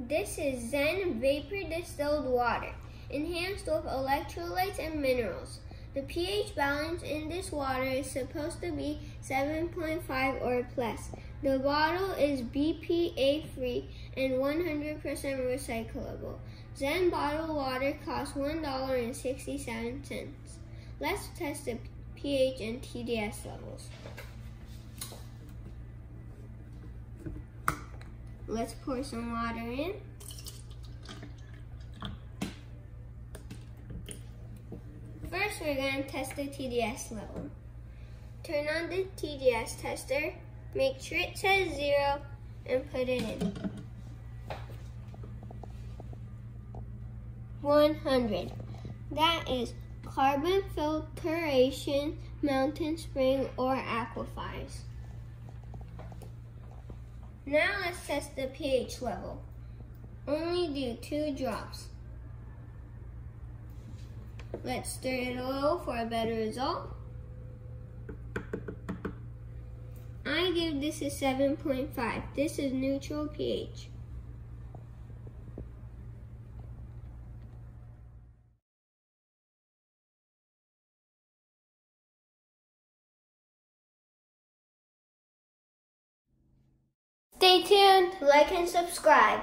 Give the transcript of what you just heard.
This is Zen Vapor Distilled Water, enhanced with electrolytes and minerals. The pH balance in this water is supposed to be 7.5 or plus. The bottle is BPA free and 100% recyclable. Zen bottled water costs $1.67. Let's test the pH and TDS levels. Let's pour some water in. First, we're going to test the TDS level. Turn on the TDS tester, make sure it says 0, and put it in. 100. That is carbon filtration, mountain spring, or aquifers. Now let's test the pH level. Only do 2 drops. Let's stir it a little for a better result. I give this a 7.5. This is neutral pH. Stay tuned, like and subscribe.